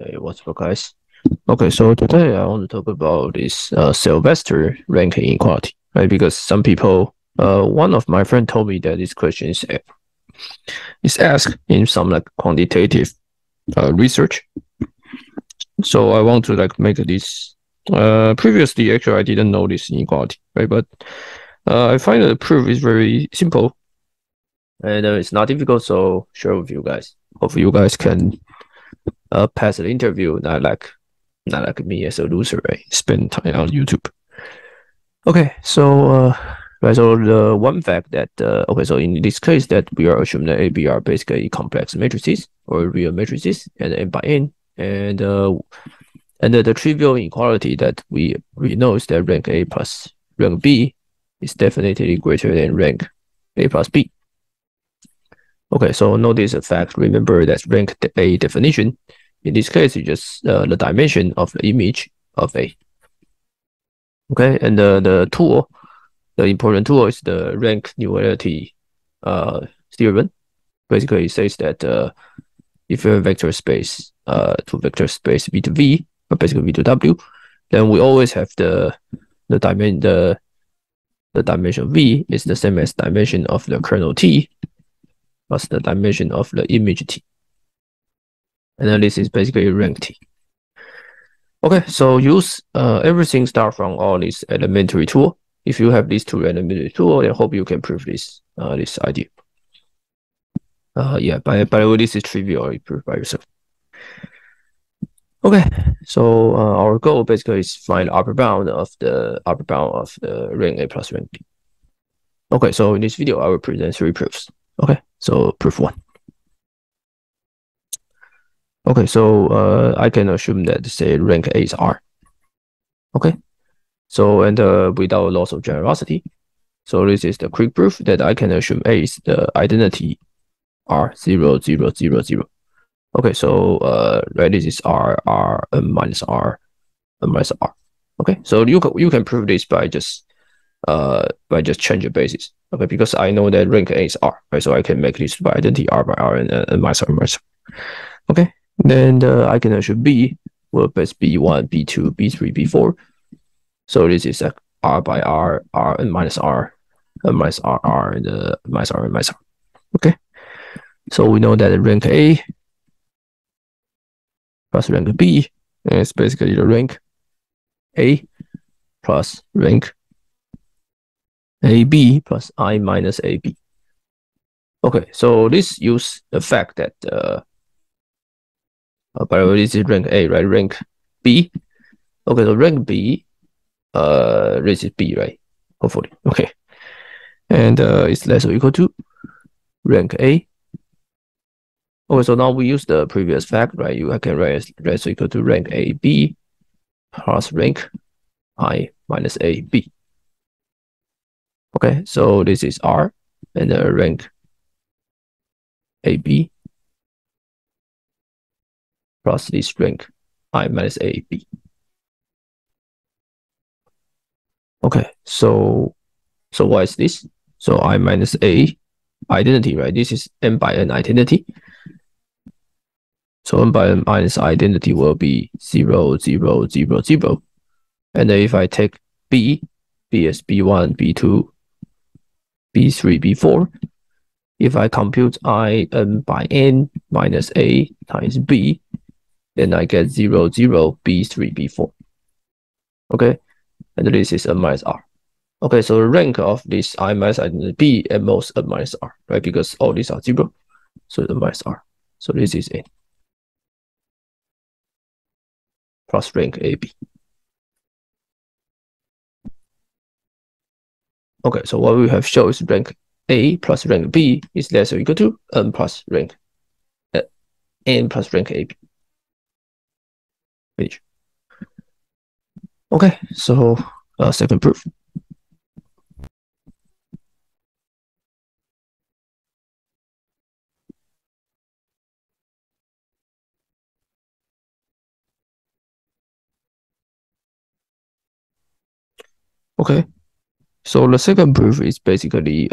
Hey, what's up, guys? Okay, so today I want to talk about this Sylvester rank inequality, right? Because some people, one of my friend told me that this question is asked in some like quantitative research. So I want to like make this. Previously, actually, I didn't know this inequality, right? But I find that the proof is very simple, and it's not difficult. So share with you guys. Hopefully, you guys can. Pass the interview, not like me as a loser, right? Spend time on YouTube. Okay, so right, so the one fact that okay, so in this case that we are assuming that AB are basically complex matrices or real matrices and n by n, and the trivial inequality that we know is that rank A plus rank B is definitely greater than rank A plus B. Okay, so notice a fact. Remember that rank A definition. In this case, it's just the dimension of the image of A. Okay, and the tool, the important tool is the rank nullity theorem. Basically, it says that if you have vector space, two vector space V to V, or basically V to W, then we always have the dimension V is the same as dimension of the kernel T. Plus the dimension of the image T, and then this is basically rank T. Okay, so use everything start from all these elementary tool. If you have these two elementary tool, I hope you can prove this this idea. Yeah, by the way, this is trivial. You prove by yourself. Okay, so our goal basically is find upper bound of the rank A plus rank B. Okay, so in this video, I will present three proofs. Okay, so proof one. Okay, so I can assume that say rank A is R. Okay, so and without loss of generosity, so this is the quick proof that I can assume A is the identity R 0 0 0 0. Okay, so right, this is R R N minus R N minus R. Okay, so you can prove this by just change the basis. Okay, because I know that rank A is R, right? So I can make this by identity R by R and myself and myself. Okay, then I can assume B will base B1, B2, B3, B4. So this is like R by R, R and minus R, R and minus R and minus R. Okay, so we know that rank A plus rank B is basically the rank A plus rank AB plus I minus AB. Okay, so this use the fact that by the way, this is rank A, right? Rank B. Okay, so rank B, this is B, right? Hopefully. Okay, and it's less or equal to rank A. Okay, so now we use the previous fact, right? You can write as less or equal to rank AB plus rank I minus AB. Okay, so this is R and the rank AB plus this rank I minus AB. Okay, so what is this? So I minus A identity, right? This is n by n identity. So n by n minus identity will be 0, 0, 0, 0. And then if I take B, B is B1, B2, B3, B4. If I compute I n by n minus a times b, then I get 0, 0, B3, B4. Okay, and this is n minus r. Okay, so the rank of this I minus b at most n minus r, right? Because all these are 0, so n minus r. So this is n plus rank ab. Okay, so what we have shown is rank A plus rank B is less or equal to n plus rank AB. Finish. Okay, so second proof. Okay. So the second proof is basically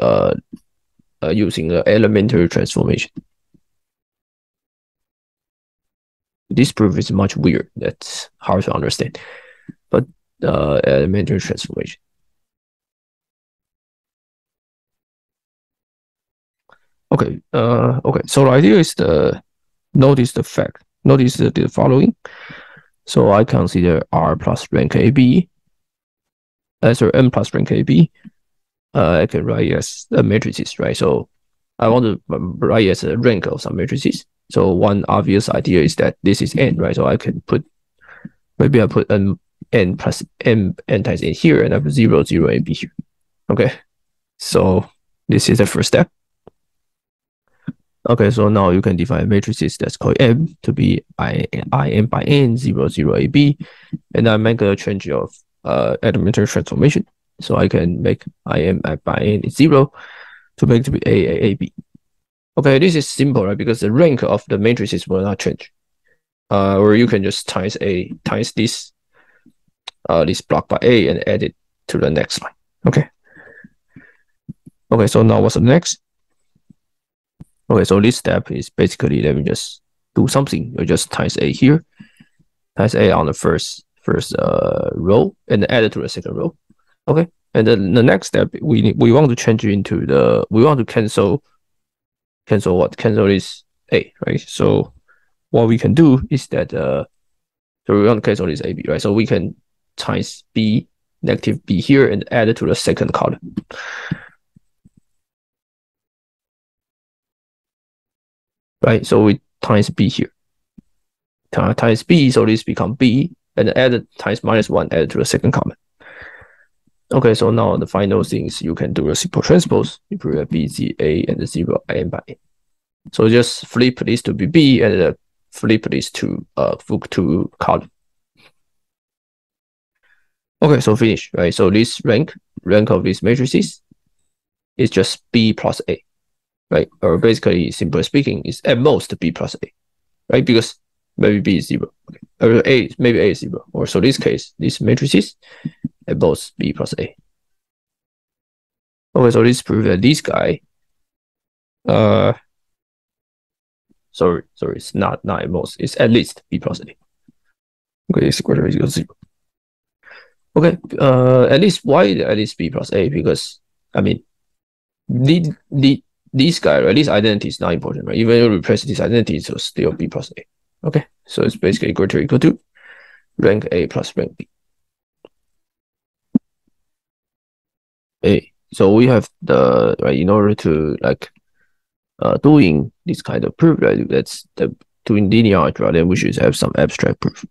using the elementary transformation. This proof is much weird. That's hard to understand. But elementary transformation. Okay. Okay. So the idea is the notice the fact. Notice the following. So I consider R plus rank AB as or M plus rank AB. I can write as a matrices, right? So I want to write as a rank of some matrices. So one obvious idea is that this is n, right? So I can put, maybe I put n plus n times n here, and I put 0, 0, and b here. Okay, so this is the first step. Okay, so now you can define matrices that's called M to be I n by n, 0, 0, a, b, and I make a change of elementary transformation. So I can make I m by n is 0 to make to be a, b. Okay, this is simple, right? Because the rank of the matrices will not change. Or you can just times a times this block by a and add it to the next line. Okay. Okay, so now what's up next? Okay, so this step is basically, let me just do something. You just times a here, times a on the first row, and add it to the second row. Okay, and then the next step we want to change into the we want to cancel what? Cancel is a, right? So what we can do is that so we want to cancel this ab, right? So we can times b negative b here and add it to the second column. Right, so we times b here, times b, so this become b, and add times minus 1, add to the second column. Okay, so now the final things you can do a simple transpose. You put b, z, a, and the 0, n by n. So just flip this to be b, and flip this to column. Okay, so finish, right? So this rank of these matrices is just b plus a. Right, or basically, simply speaking, is at most b plus a, right? Because maybe b is 0, okay. Or a, maybe a is 0, or so this case, this matrices at most b plus a. Okay, so this proves that this guy, sorry, it's not at most, it's at least b plus a. Okay, this square is equal to 0. Okay, at least why at least b plus a? Because I mean, this guy, right? This identity is not important, right? Even if you replace this identity, it will still be plus a. Okay, so it's basically equal to rank a plus rank b. A. So we have the right in order to like doing this kind of proof, right? That's the doing linear algebra. Then we should have some abstract proof.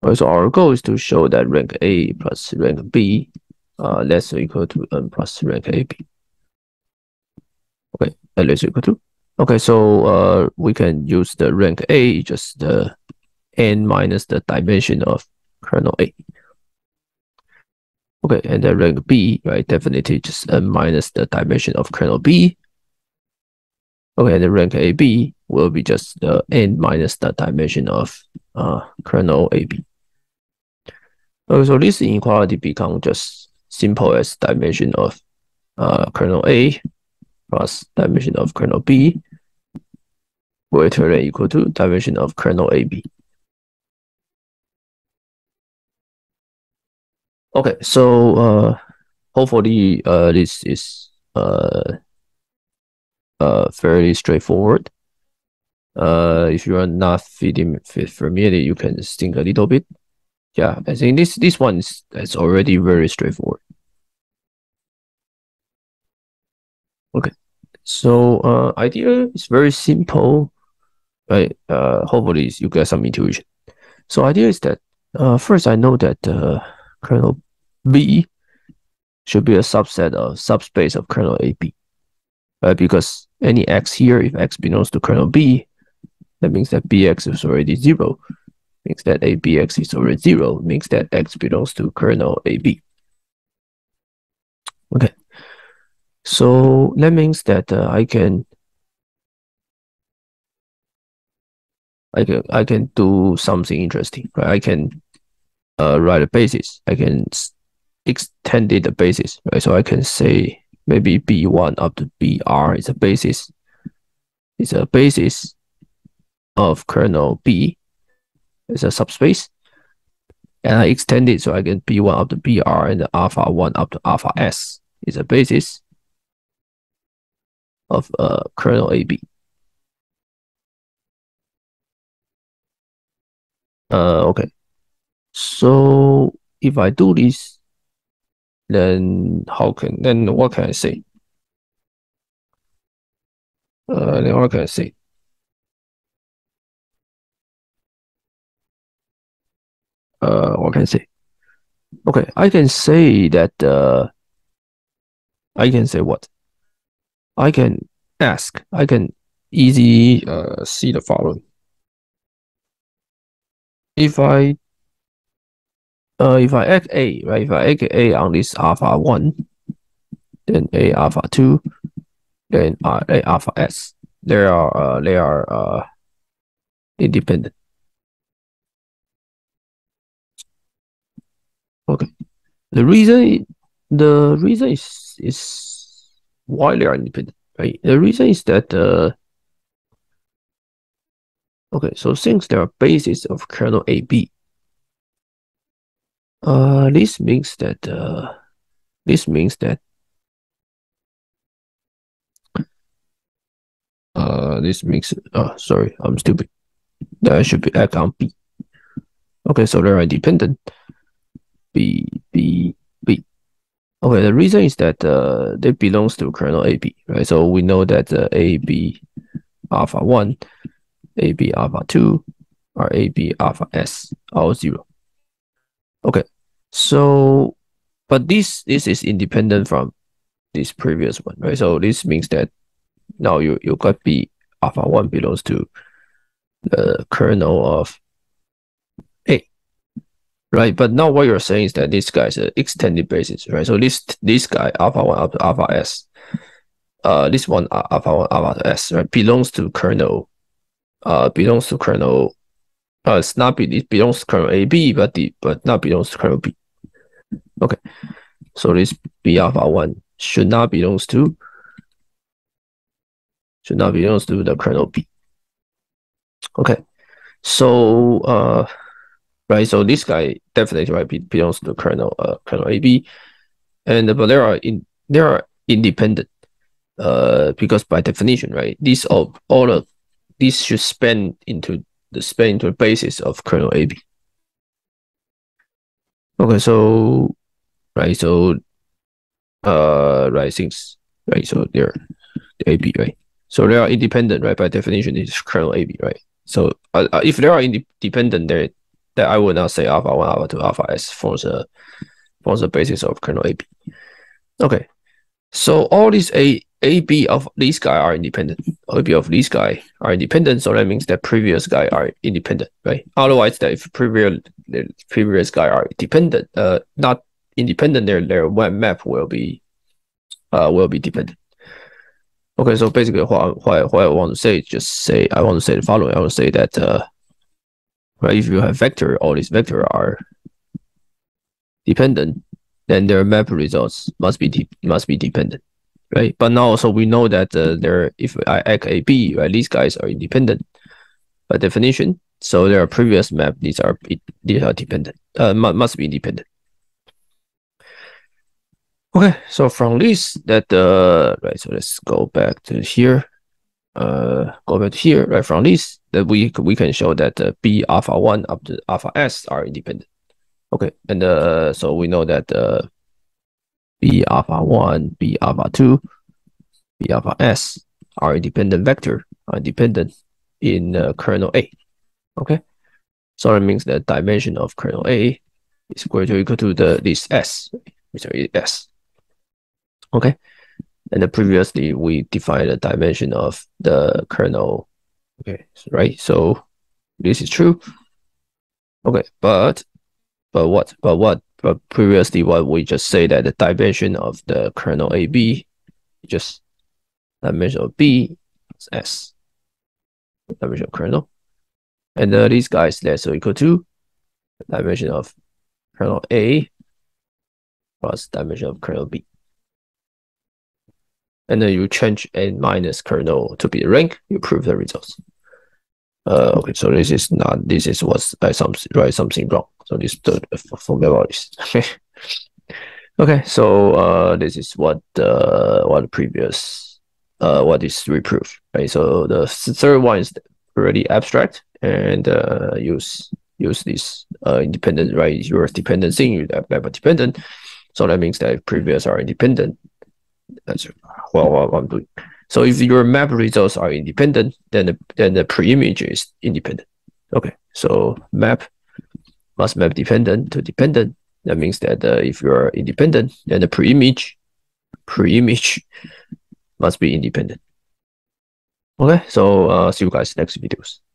Right, so our goal is to show that rank a plus rank b. Less or equal to n plus rank AB. Okay, less or equal to. Okay, so we can use the rank A, just the n minus the dimension of kernel A. Okay, and the rank B, right? Definitely just n minus the dimension of kernel B. Okay, and the rank AB will be just the n minus the dimension of kernel AB. Okay, so this inequality becomes just simple as dimension of kernel A plus dimension of kernel B greater than equal to dimension of kernel AB. Okay, so hopefully this is fairly straightforward. If you are not familiar, you can think a little bit. Yeah, I think this one is already very straightforward. Okay, so idea is very simple, right? Hopefully you get some intuition. So idea is that first I know that kernel B should be a subset of subspace of kernel AB, right? Because any x here, if x belongs to kernel B, that means that bx is already 0. Means that abx is already 0, means that x belongs to kernel AB. Okay, so that means that I can do something interesting, right? I can write a basis. I can extend it the basis, right? So I can say maybe b1 up to br is a basis. of kernel B is a subspace, and I extend it so I get B1 up to BR and the alpha 1 up to alpha S is a basis of kernel AB. Okay, so if I do this, then what can I say? What can I say? What can I say? Okay, I can say that I can say what? I can ask. I can easily see the following. If I act A, right? If I act A on this alpha 1, then A alpha 2, then A alpha S. They are independent. Okay. The reason is why they are independent, right? The reason is that okay, so since there are bases of kernel AB, sorry, I'm stupid. That should be act on B. Okay, so they are independent. B. Okay, the reason is that they belongs to kernel AB, right? So we know that AB alpha 1, AB alpha 2, or AB alpha S are 0. Okay, so but this is independent from this previous one, right? So this means that now you got B alpha 1 belongs to the kernel of A, right? But now what you're saying is that this guy is an extended basis, right? So this guy alpha 1 up to alpha S, this one alpha 1 alpha S, right, belongs to kernel. It belongs to kernel AB, but not belongs to kernel B. Okay, so this B alpha 1 should not belongs to the kernel B. Okay, so right, so this guy definitely, right, belongs to the kernel AB, and but they are independent, because by definition, right, these should span into the basis of kernel AB. Okay, so right, so so they're AB, right? So they are independent, right? By definition, it's kernel AB, right? So if they are independent, that I would not say alpha 1, alpha 2, alpha S forms the basis of kernel AB. Okay, so all these AB of this guy are independent. AB of this guy are independent, so that means that previous guy are independent, right? Otherwise, that if previous guy are dependent, not independent, their one map will be dependent. Okay, so basically, what I want to say is I want to say the following. I want to say that right, if you have vector, all these vector are dependent, then their map results must be dependent. Right, but now also we know that if I act AB, right, these guys are independent by definition. So there are previous map; these are dependent, must be independent. Okay, so from this right, so let's go back to here, right? From this that we can show that B alpha 1 up to alpha S are independent. Okay, and so we know that B alpha 1, B alpha 2, B alpha S are independent vector, are independent in kernel A. Okay, so that means the dimension of kernel A is greater or equal to this S, which is S. Okay, and then previously we defined the dimension of the kernel. Okay, right, so this is true. Okay, but previously, what we just say that the dimension of the kernel AB, just dimension of B is S, dimension of kernel, and these guys less or equal to dimension of kernel A plus dimension of kernel B, and then you change N minus kernel to be the rank, you prove the results. Okay, so this is not, this is what's something wrong. So this for memories. Okay, so this is what previous what is reproof, right? So the third one is already abstract, and use this independent, right? Your dependent thing, you have dependent. So that means that if previous are independent, that's what I'm doing. So if your map results are independent, then the pre-image is independent. Okay, so map must map dependent to dependent. That means that if you are independent, then the pre-image must be independent. Okay, so see you guys next videos.